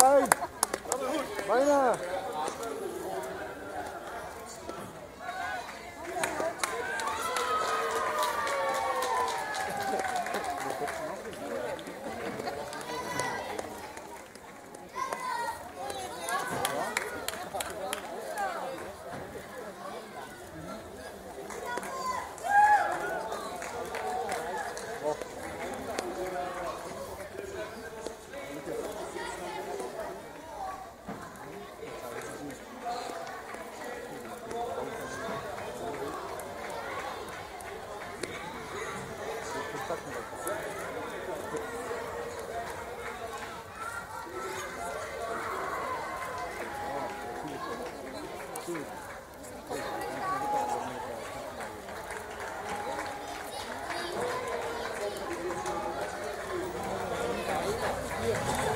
Rein! Meiner! Yeah.